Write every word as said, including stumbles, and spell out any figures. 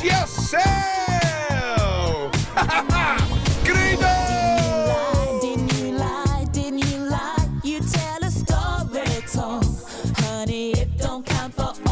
Brace yourself! Credo! Didn't you lie, didn't you lie, didn't you lie? You tell a story, tall. Honey, it don't count for all.